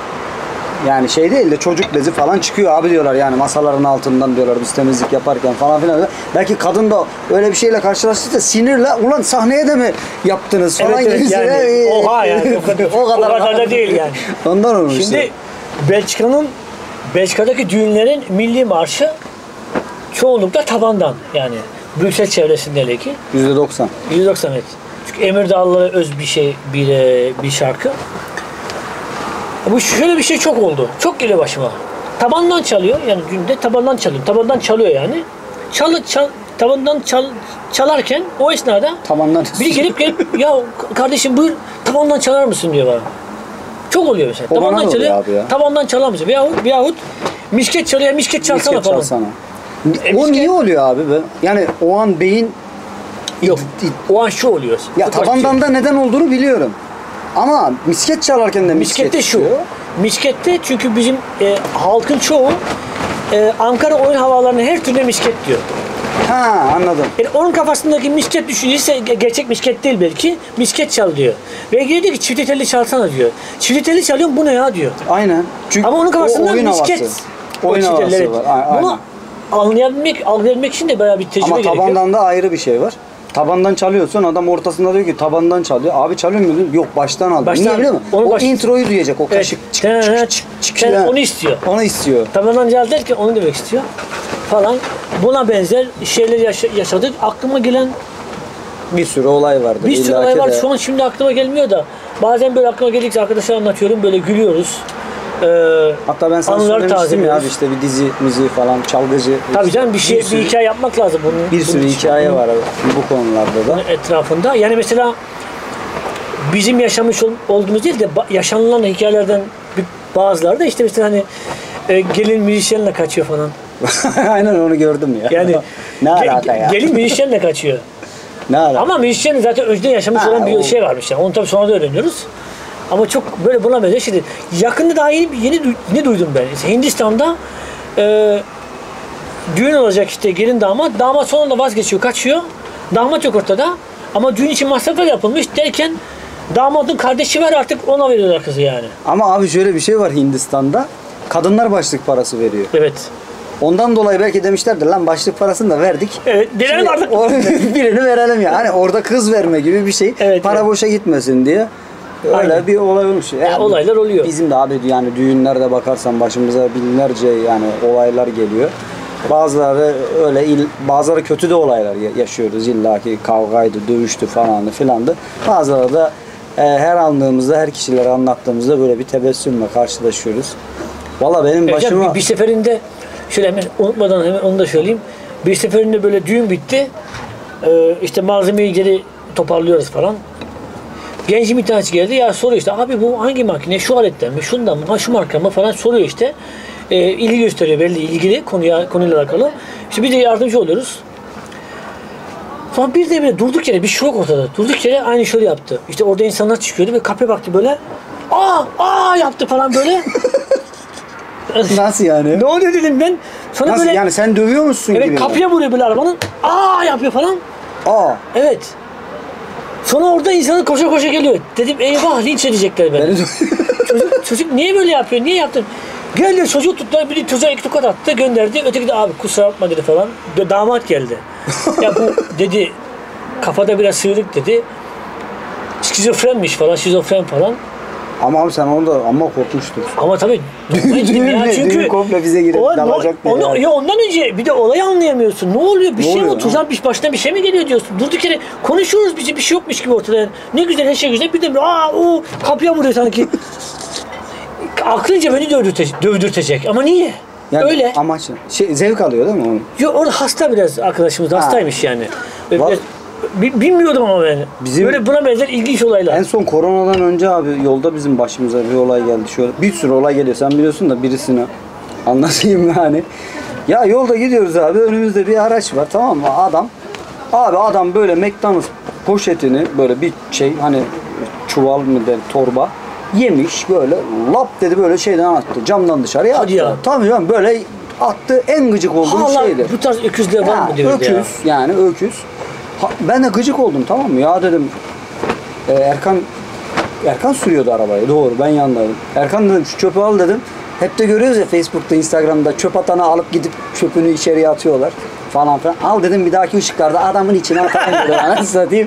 Yani şey değil de çocuk bezi falan çıkıyor abi diyorlar yani masaların altından diyorlar biz temizlik yaparken falan filan. Belki kadın da öyle bir şeyle karşılaştıysa sinirle ulan sahneye de mi yaptınız falan. Evet yani oha yani o kadar da değil yani. Ondan olmuş. Şimdi işte. Belçika'daki düğünlerin milli marşı çoğunlukla tabandan yani Brüksel çevresindeki %90 evet. Emirdağlılara öz bir şey, bir şarkı. Bu şöyle bir şey çok oldu. Çok geliyor başıma. Tabandan çalıyor. Yani günde tabandan çalıyor. Tabandan çalıyor yani. Tabandan çalarken o esnada tabandan biri gelip ya kardeşim buyur tabandan çalar mısın diyor bana. Çok oluyor mesela. Tabandan çalıyor. Tabandan çalar mısın? Veyahut misket çalıyor. Misket çalsana misket falan. Çalsana. O niye oluyor abi? Yani o an beyin yok. O an şu oluyor. Ya tabandan da neden olduğunu biliyorum. Ama misket çalarken de miskette şu. Miskette çünkü bizim halkın çoğu Ankara oyun havalarının her türlü misket diyor. Ha anladım. Yani onun kafasındaki misket düşüncesi gerçek misket değil belki. Misket çal diyor. Ve diyor ki çift telli çalsana diyor. Çift telli çalıyorum bu ne ya diyor. Aynen. Çünkü ama onun kafasında misket. Oyun havası var. Aynen. Bunu anlayabilmek için de bayağı bir tecrübe gerekiyor. Ama tabandan da ayrı bir şey var. Tabandan çalıyorsun, adam ortasında diyor ki tabandan çalıyor. Abi çalıyor musun? Yok baştan aldım. Niye biliyor musun? O introyu duyacak, o kaşık çık çık çık. Onu istiyor. Onu istiyor. Tabandan çal derken onu demek istiyor falan. Buna benzer şeyleri yaşadık. Aklıma gelen bir sürü olay vardı. Bir sürü olay var. Şu an şimdi aklıma gelmiyor da bazen böyle aklıma geldikçe arkadaşlara anlatıyorum. Böyle gülüyoruz. Hatta ben sana söylemiştim ya abi işte bir dizi, müziği falan, çalgıcı. Tabii canım bir hikaye yapmak lazım bunun. Bir sürü hikaye var bu konularda da. Bunun etrafında. Yani mesela bizim yaşamış olduğumuz değil de yaşanılan hikayelerden bazıları da işte mesela hani gelin müzisyenle kaçıyor falan. Aynen onu gördüm ya. Yani ne alaka ya. Gelin müzisyenle kaçıyor. Ne alaka. Ama müzisyenin zaten önceden yaşamış olan bir şey varmış yani. Onu tabii sonra da öğreniyoruz. Ama çok böyle buna benzer şeydi. Yakında daha yeni duydum ben. İşte Hindistan'da düğün olacak işte gelin damat. Damat sonunda vazgeçiyor, kaçıyor. Damat yok ortada. Ama düğün için masraflar yapılmış derken damadın kardeşi var artık ona veriyorlar kızı yani. Ama abi şöyle bir şey var Hindistan'da. Kadınlar başlık parası veriyor. Evet. Ondan dolayı belki demişlerdir lan başlık parasını da verdik. Evet, verelim artık. Birini verelim ya. Hani orada kız verme gibi bir şey. Evet, para boşa gitmesin diye. Öyle aynen. Bir olay olmuş. Yani olaylar oluyor. Bizim de abi yani düğünlerde bakarsan başımıza binlerce yani olaylar geliyor. Bazıları öyle bazıları kötü de olaylar yaşıyoruz illaki kavgaydı, dövüştü falandı filandı. Bazıları da her anladığımızda, her kişilere anlattığımızda böyle bir tebessümle karşılaşıyoruz. Valla benim başıma bir seferinde şöyle hemen unutmadan hemen onu da söyleyeyim. Bir seferinde böyle düğün bitti. İşte malzemeyi geri toparlıyoruz falan. Genç bir tanesi geldi ya soruyor işte abi bu hangi makine şu aletten mi şundan mı şu marka mı falan soruyor işte ilgi gösteriyor belli ilgili konuyla alakalı işte bir de yardımcı oluyoruz sonra bir de böyle durduk yere bir şok ortada durduk yere aynı şöyle yaptı işte orada insanlar çıkıyordu ve kapıya baktı böyle aa yaptı falan böyle. Nasıl yani? Ne oluyor dedim ben sana. Nasıl böyle, yani sen dövüyor musun evet, gibi? Evet kapıya vuruyor böyle arabanın aa yapıyor falan. Aa. Evet. Sonra orada insanın koşa koşa geliyor. Dedim eyvah linç edecekler beni. Çocuk niye böyle yapıyor? Niye yaptın? Geldi çocuğu tuttular. Biri tuzağa iki tokat attı gönderdi. Öteki de abi kusura bakma dedi falan. Damat geldi. Ya bu dedi kafada biraz sıyrık dedi. Şizofrenmiş falan. Şizofren falan. Ama abi sen onu da amma korkmuştun. Ama tabii. Düğün komple bize girip dalacak onu, yani. Ya ondan önce bir de olayı anlayamıyorsun. Ne oluyor? Bir ne şey oluyor mi? Tuzak başına bir şey mi geliyor diyorsun. Durduk yere konuşuyoruz bizi bir şey yokmuş gibi ortada. Yani ne güzel her şey güzel. Bir de kapıya vuruyor sanki. Aklınca beni dövdürtecek. Ama niye? Yani öyle. Amaç zevk alıyor değil mi? Yok orada hasta biraz arkadaşımız. Hastaymış yani. Bilmiyordum ama ben. Bizim böyle buna benzer ilginç olaylar. En son koronadan önce abi yolda bizim başımıza bir olay geldi. Şöyle bir sürü olay geliyor. Sen biliyorsun da birisini anlatayım yani. Ya yolda gidiyoruz abi. Önümüzde bir araç var tamam mı? Adam böyle McDonald's poşetini böyle bir şey hani çuval mı der torba yemiş böyle lap dedi böyle şeyden attı. Camdan dışarıya attı. Tamam böyle attı en gıcık olduğum şeydi. Bu tarz öküzler var mı diyor ya? Öküz. Ben de gıcık oldum tamam mı? Ya dedim Erkan sürüyordu arabayı. Doğru ben yanındaydım. Erkan dedim şu çöpü al dedim. Hep de görüyoruz ya Facebook'ta, Instagram'da çöp atana alıp gidip çöpünü içeriye atıyorlar falan filan. Al dedim bir dahaki ışıklarda adamın içine atalım dedim. Anasını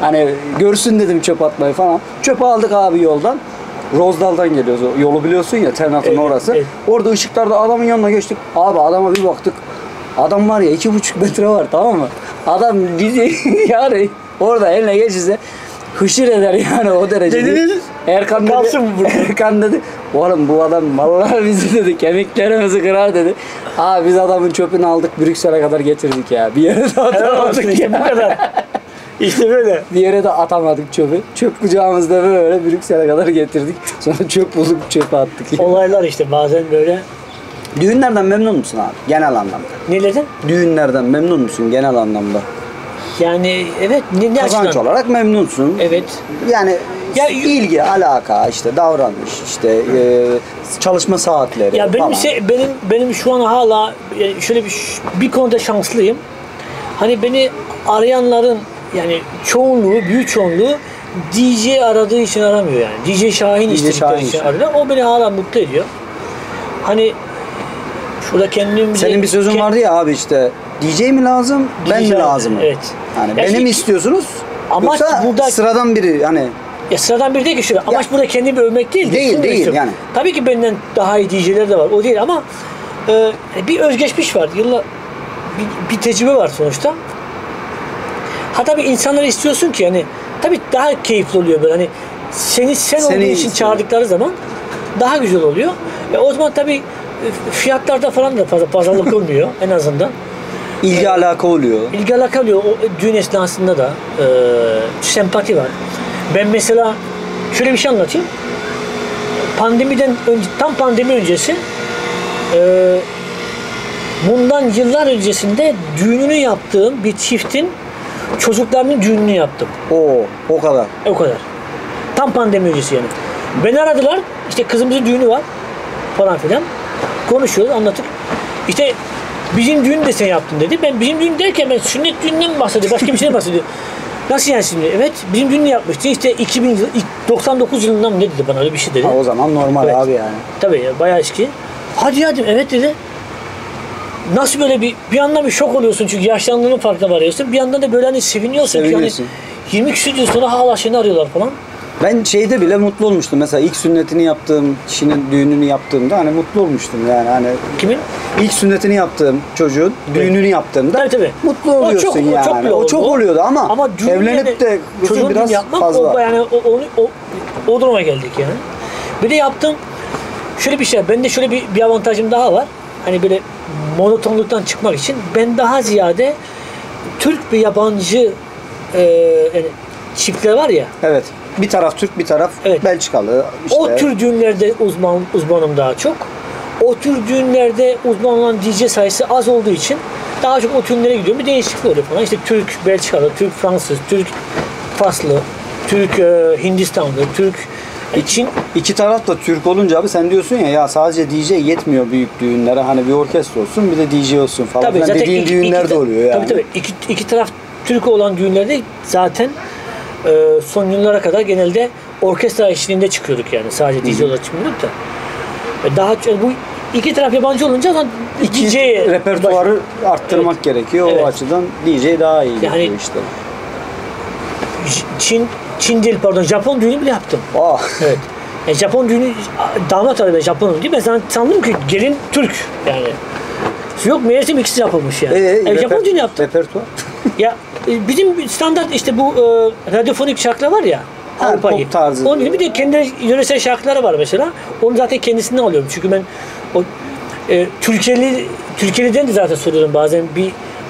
hani görsün dedim çöp atmayı falan. Çöpü aldık abi yoldan. Rozdal'dan geliyoruz. Yolu biliyorsun ya Ternat'ın orası. Orada ışıklarda adamın yanına geçtik. Abi adama bir baktık. Adam var ya 2,5 metre var tamam mı? Adam bizi yani orada eline geçirse hışır eder yani o derece. Dediniz, Erkan kalsın dedi, burada. Erkan dedi, oğlum bu adam mallar bizi dedi, kemiklerimizi kırar dedi. Aa biz adamın çöpünü aldık, Brüksel'e kadar getirdik ya. Bir yere de atamadık ya. Bu kadar. İşte böyle. Bir yere de atamadık çöpü. Çöp kucağımızda böyle Brüksel'e kadar getirdik. Sonra çöp bulup çöpe attık. Yani. Olaylar işte bazen böyle. Düğünlerden memnun musun abi genel anlamda? Ne dedin? Düğünlerden memnun musun genel anlamda? Yani evet. Ne kazanç açıdan? Olarak memnunsun. Evet. Yani ya, ilgi, alaka, işte davranış, işte çalışma saatleri ya benim falan. Benim şu an hala şöyle bir konuda şanslıyım. Hani beni arayanların yani çoğunluğu, büyük çoğunluğu DJ aradığı için aramıyor yani. DJ Şahin istedikleri için arıyor. O beni hala mutlu ediyor. Hani şurada kendimize... Senin bir sözün vardı ya abi işte. DJ mi lazım, ben mi lazımım? Evet. Yani beni mi istiyorsunuz? Amaç burada sıradan biri hani... Ya sıradan biri değil ki şöyle. Amaç ya, burada kendimi övmek değil. Değil yani. Tabii ki benden daha iyi DJ'ler de var. O değil ama bir özgeçmiş var. Yıllar bir tecrübe var sonuçta. Ha tabii insanları istiyorsun ki hani tabii daha keyifli oluyor böyle hani sen olduğun için istiyor. Çağırdıkları zaman daha güzel oluyor. O zaman tabii fiyatlarda falan da fazla pazarlık olmuyor en azından. İlgi alaka oluyor. İlgi alaka oluyor. O düğün esnasında da sempati var. Ben mesela şöyle bir şey anlatayım. Pandemiden önce, tam pandemi öncesi bundan yıllar öncesinde düğününü yaptığım bir çiftin çocuklarının düğününü yaptım. O kadar. O kadar. Tam pandemi öncesi yani. Beni aradılar. İşte kızımızın düğünü var falan filan. Konuşuyoruz, anlattık. İşte bizim düğünü de sen yaptın dedi. Ben bizim düğün derken ben sünnet düğününden mi bahsediyorum? Başka bir şeyden bahsediyorum. Nasıl yani şimdi? Evet, bizim düğünü yapmıştın. İşte 99 yılından mı ne dedi bana? Öyle bir şey dedi. Ha, o zaman normal evet. Abi yani. Tabii ya, bayağı eski. Hadi ya dedim, evet dedi. Nasıl böyle bir yandan bir şok oluyorsun çünkü yaşlandığının farkına varıyorsun. Bir yandan da böyle hani seviniyorsun. Ki hani 20 küsur yıl sonra hala seni arıyorlar falan. Ben şeyde bile mutlu olmuştum. Mesela ilk sünnetini yaptığım kişinin düğününü yaptığımda hani mutlu olmuştum yani hani. Kimin? İlk sünnetini yaptığım çocuğun düğününü yaptığımda tabii. Mutlu oluyorsun yani. O çok oluyordu ama evlenip de çocuğun biraz yapmak fazla. O duruma geldik yani. Bir de yaptım. Şöyle bir şey. Bende şöyle bir avantajım daha var. Hani böyle monotonluktan çıkmak için ben daha ziyade Türk ve yabancı yani çiftler var ya. Evet. Bir taraf Türk, bir taraf evet. Belçikalı. İşte. O tür düğünlerde uzmanım daha çok. O tür düğünlerde uzman olan DJ sayısı az olduğu için daha çok o türlere gidiyorum. Bir değişiklik oluyor falan. İşte Türk, Belçikalı, Türk, Fransız, Türk, Faslı, Türk, Hindistanlı, Türk, Çin. İki taraf da Türk olunca abi sen diyorsun ya sadece DJ yetmiyor büyük düğünlere. Hani bir orkestra olsun bir de DJ olsun falan. Tabii, zaten dediğin düğünlerde oluyor yani. Tabii. İki taraf Türk olan düğünlerde zaten son yıllara kadar genelde orkestra eşliğinde çıkıyorduk yani. Sadece DJ olarak çıkmıyorduk da. Daha bu iki taraf yabancı olunca lan DJ repertuarı arttırmak evet. Gerekiyor. Evet. O açıdan DJ daha iyi yani gidiyor işte. Çin değil pardon Japon düğünü bile yaptım. Oh. Evet. Japon düğünü damat aradı Japon'u değil mi? Ben sandım ki gelin Türk yani. Yok meğersem ikisi yapılmış yani. Japon düğünü yaptım. Repertuar. Ya bizim standart işte bu radyofonik şarkılar var ya. Pop tarzı. Onun gibi bir de kendi yöresel şarkıları var mesela. Onu zaten kendisinden alıyorum. Çünkü ben o Türkiye'liden de zaten soruyorum bazen.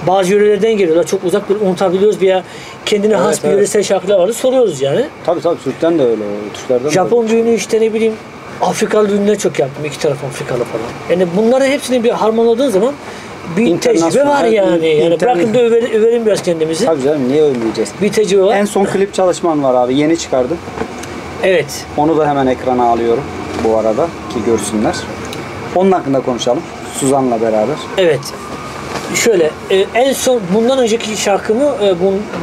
Bazı yörelerden geliyorlar. Çok uzak böyle unutabiliyoruz veya kendine evet, has bir yöresel şarkılar vardı. Soruyoruz yani. Tabii Türk'ten de öyle. Türklerden Japon düğünü işte ne bileyim Afrikalı düğünleri çok yaptım. İki taraf Afrikalı falan. Yani bunları hepsini bir harmanladığın zaman bir tecrübe var yani. Yani bırakın da övelim biraz kendimizi. Tabii canım niye övmeyeceğiz? Bir tecrübe var. En son klip çalışman var abi. Yeni çıkardım. Evet. Onu da hemen ekrana alıyorum bu arada ki görsünler. Onun hakkında konuşalım. Suzan'la beraber. Evet. Şöyle en son bundan önceki şarkımı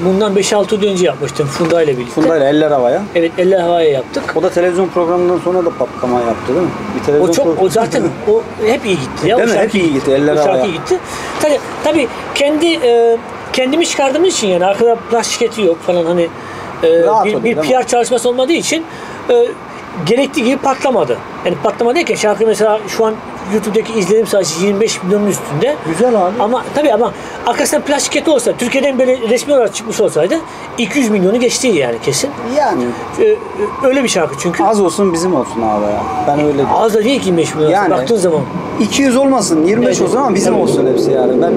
bundan 5-6 yıl önce yapmıştım Funda ile birlikte. Funda ile Eller Havaya. Evet Eller Havaya yaptık. O da televizyon programından sonra da patlama yaptı değil mi? Bir televizyon o zaten o hep iyi gitti. Ya, değil mi? Hep iyi gitti Eller Havaya. Şarkı iyi gitti. Tabii kendimi çıkardığım için yani arkada plak şirketi yok falan hani bir PR çalışması olmadığı için gerektiği gibi patlamadı. Yani patlama derken şarkı mesela şu an YouTube'daki izlenim sayısı 25 milyonun üstünde. Güzel abi. Ama tabii ama arkasından plaj şirketi olsa, Türkiye'den böyle resmi olarak çıkmış olsaydı 200 milyonu geçtiydi yani kesin. Yani. Öyle bir şarkı çünkü. Az olsun bizim olsun abi ya. Ben öyle diyorum. Az da değil ki 25 milyon yani, baktığın zaman. 200 olmasın, 25 olsun ama bizim tabii olsun hepsi yani. Ben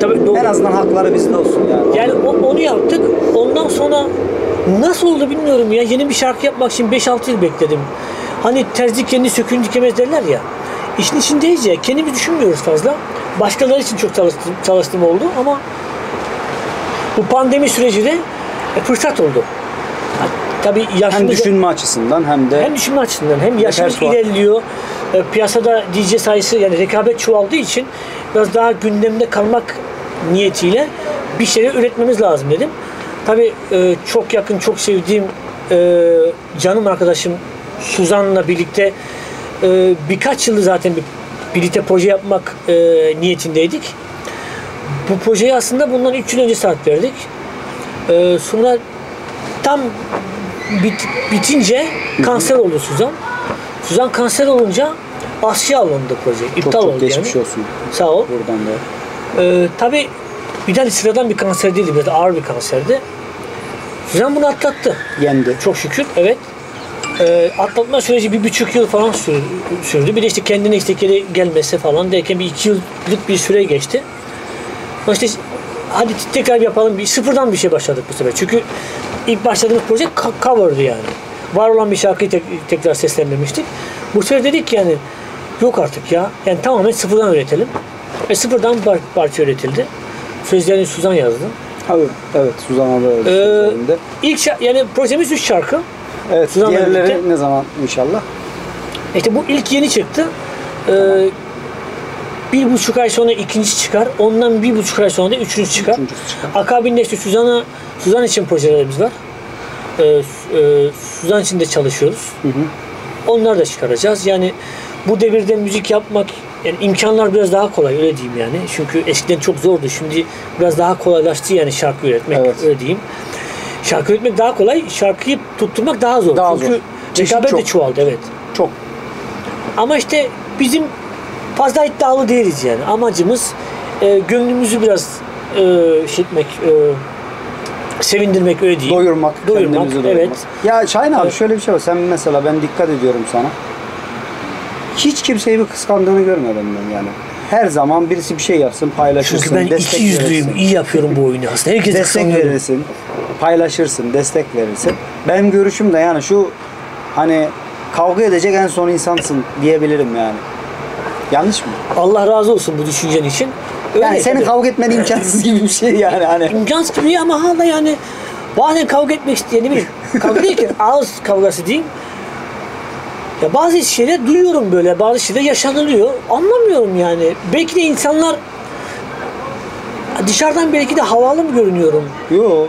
tabii, en azından hakları bizde olsun yani. Yani onu yaptık. Ondan sonra nasıl oldu bilmiyorum ya. Yeni bir şarkı yapmak için 5-6 yıl bekledim. Hani terzi kendi söküğünü dikemez derler ya. İşin içindeyiz ya. Kendimiz düşünmüyoruz fazla. Başkaları için çok çalıştım oldu ama bu pandemi süreci de fırsat oldu. Tabii hem düşünme açısından hem de hem yaşımız ilerliyor. Piyasada DJ sayısı yani rekabet çoğaldığı için biraz daha gündemde kalmak niyetiyle bir şeyler üretmemiz lazım dedim. Tabii çok yakın, çok sevdiğim canım arkadaşım Suzan'la birlikte birkaç yıldır zaten birlikte proje yapmak niyetindeydik. Bu projeyi aslında bundan 3 yıl önce start verdik. Sonra tam bitince kanser oldu Suzan. Suzan kanser olunca Asya alındı proje. İptal çok oldu yani. Çok geçmiş olsun. Sağ ol. Buradan da. Tabii bir tane sıradan bir kanser değildi. Biraz ağır bir kanserdi. Suzan bunu atlattı. Yendi. Çok şükür. Evet. Atlatma süreci 1,5 yıl falan sürdü. Bir de işte kendine istekleri gelmesi falan derken 2 yıllık bir süre geçti. İşte hadi tekrar yapalım. Sıfırdan bir şey başladık bu sefer. Çünkü ilk başladığımız proje cover'dı yani. Var olan bir şarkıyı tekrar seslendirmiştik. Bu sefer dedik ki yani yok artık ya. Yani tamamen sıfırdan üretelim. Sıfırdan parça üretildi. Sözlerini Suzan yazdı. Evet, evet Suzan'a da öyle. İlk yani projemiz 3 şarkı. Evet, Suzan'la diğerleri birlikte. Ne zaman inşallah? İşte bu ilk yeni çıktı. Tamam. 1,5 ay sonra ikinci çıkar. Ondan 1,5 ay sonra da üçüncü çıkar. Akabinde işte Suzan için projelerimiz var. Suzan için de çalışıyoruz. Hı hı. Onları da çıkaracağız. Yani bu devirde müzik yapmak, yani imkanlar biraz daha kolay öyle diyeyim yani. Çünkü eskiden çok zordu. Şimdi biraz daha kolaylaştı yani şarkı üretmek, evet, öyle diyeyim. Şarkı üretmek daha kolay, şarkıyı tutturmak daha zor. Daha çünkü rekabet de çoğaldı, evet. Çok. Ama işte bizim fazla iddialı değiliz yani. Amacımız gönlümüzü biraz şey etmek, sevindirmek, öyle diyeyim. Doyurmak. Evet. Ya Şahin abi, evet, şöyle bir şey var. Sen mesela, ben dikkat ediyorum sana. Hiç kimseyi bir kıskandığını görmedim ben yani. Her zaman birisi bir şey yapsın, paylaşırsın. Çünkü ben 200'lüyüm, iyi yapıyorum bu oyunu aslında. Herkese destek verirsin, paylaşırsın, destek verirsin. Benim görüşüm de yani şu, hani kavga edecek en son insansın diyebilirim yani. Yanlış mı? Allah razı olsun bu düşüncen için. Öyle yani seni kavga etmen imkansız gibi bir şey yani hani. İmkansız gibi ama hala yani bazen kavga etmek isteyen, kavga değil ki ağız kavgası diyeyim. Ya bazı şeyler duyuyorum böyle, bazı şeyler yaşanılıyor. Anlamıyorum yani. Belki de insanlar dışarıdan belki de havalı mı görünüyorum? Yok.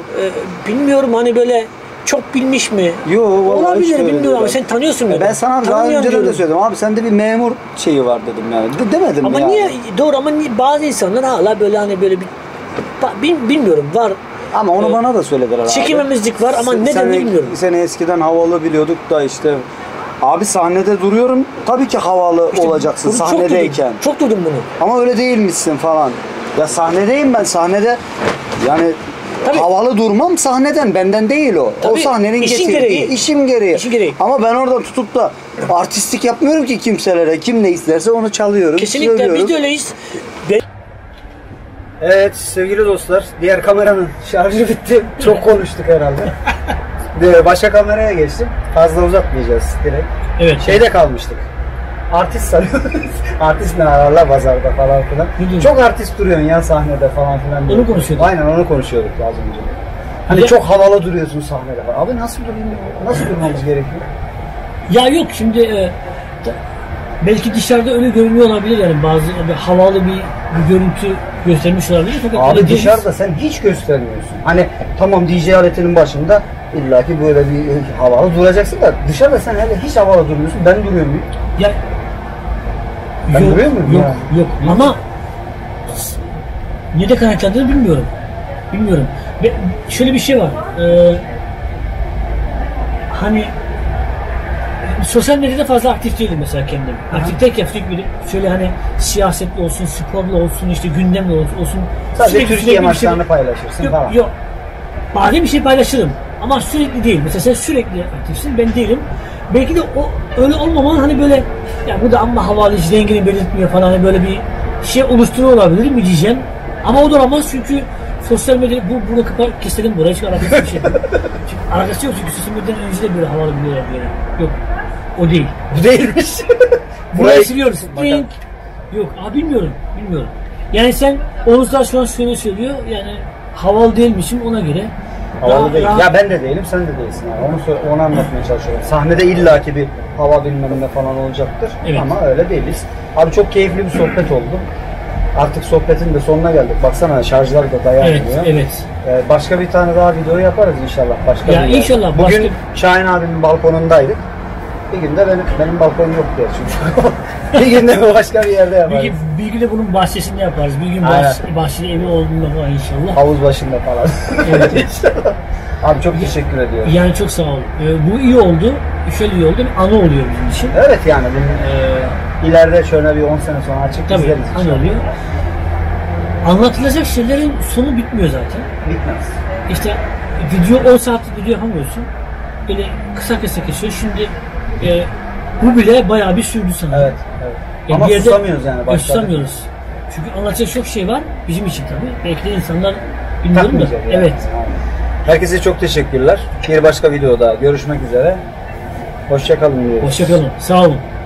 Bilmiyorum hani böyle çok bilmiş mi? Yok. Olabilir bilmiyorum ama sen tanıyorsun beni. Ben sana daha önce de söyledim abi, sende bir memur şeyi var dedim yani. Demedim ama ya. Ama niye? Doğru ama niye? Bazı insanlar hala böyle hani böyle bir bilmiyorum var. Ama onu bana da söylediler abi. Çekimemizlik var ama neden bilmiyorum. Seni eskiden havalı biliyorduk da işte. Abi sahnede duruyorum, tabii ki havalı işte olacaksın sahnedeyken. Çok duydum bunu. Ama öyle değilmişsin falan. Ya sahnedeyim ben, sahnede yani tabii, havalı durmam sahneden, benden değil o. Tabii, o sahnenin getirdiği işim gereği. Ama ben orada tutup da artistik yapmıyorum ki kimselere. Kim ne isterse onu çalıyorum. Kesinlikle söylüyorum. Biz de öyleyiz. Evet sevgili dostlar, diğer kameranın şarjı bitti. Çok konuştuk herhalde. Başka kameraya geçtim. Fazla uzatmayacağız direkt. Evet. Şeyde kalmıştık. Artist sanıyoruz. Artist ne ararlar pazarda falan filan. Bilmiyorum. Çok artist duruyorsun ya sahnede falan filan. Onu konuşuyorduk. Aynen onu konuşuyorduk az önce. Hani ya, çok havalı duruyorsun sahnede falan. Abi nasıl durayım? Nasıl durmamız gerekiyor? Ya yok şimdi belki dışarıda öyle görünüyor olabilir yani bazı havalı bir görüntü göstermiş olabilir. Fakat abi dışarıda değiliz. Sen hiç göstermiyorsun. Hani tamam DJ aletinin başında İlla ki böyle bir havalı duracaksın da dışarıda sen hele hiç havalı durmuyorsun. Ben duruyor muyum? Ya, ben yok, duruyor muyum? Yok, yani? Yok. Ama ne de kaynaklandığını bilmiyorum. Ve şöyle bir şey var. Hani sosyal medyada fazla aktif değilim mesela kendim. Aktif tek yaptık biri. Şöyle hani siyasetli olsun, sporla olsun, işte gündemle olsun. Sadece sürekli, Türkiye maçlarını paylaşırsın. Yok, tamam. Yok. Bari bir şey paylaşırım. Ama sürekli değil. Mesela sen sürekli aktifsin, ben değilim. Belki de o öyle olmamanın hani böyle ya bu da amma havalı, rengini belirtmiyor falan hani böyle bir şey oluşturuyor olabilir mi diyeceğim. Ama o da olmaz çünkü sosyal medya bunu kapar keselim buraya hiç alakası bir şey. Alakası yok çünkü sosyal medyadan önce de böyle havalı bir yer böyle. Yok. O değil. Bu değilmiş. Burayı siliyoruz. Yok abi bilmiyorum. Yani sen Onursal şu an şöyle söylüyor yani havalı değilmişim ona göre. Havalı değil. Ya ben de değilim, sen de değilsin. Yani onu anlatmaya çalışıyorum. Sahnede illaki bir hava bilmeminde falan olacaktır. Evet. Ama öyle değiliz. Abi çok keyifli bir sohbet oldu. Artık sohbetin de sonuna geldik. Baksana şarjlar da dayanmıyor. Evet. Başka bir tane daha video yaparız inşallah. Başka ya inşallah. Bugün Şahin abimin balkonundaydık. Bir gün de benim balkonum yok diye çünkü. Bir gün de başka bir yerde yaparız. Bir gün de bunun bahçesinde yaparız. Bir gün bahçeli evi olduğunda falan inşallah. Havuz başında falan. Evet. İnşallah. Abi çok teşekkür ediyorum. Yani çok sağ ol. Bu iyi oldu. Şöyle iyi oldu. Anı oluyor bizim için. Evet yani. İleride şöyle bir 10 sene sonra açık izleriz. Tabii anı oluyor. Anlatılacak şeylerin sonu bitmiyor zaten. Bitmez. İşte video 10 saatlik video yapamıyorsun. Böyle kısa geçiyor. Şimdi bu bile bayağı bir sürdü sana. Evet. Ama susamıyoruz yani. Susamıyoruz. Çünkü anlatacak çok şey var bizim için tabii. Belki de insanlar bilmiyorum da. Yani. Evet. Herkese çok teşekkürler. Bir başka videoda görüşmek üzere. Hoşçakalın diyoruz. Hoşçakalın. Sağ olun.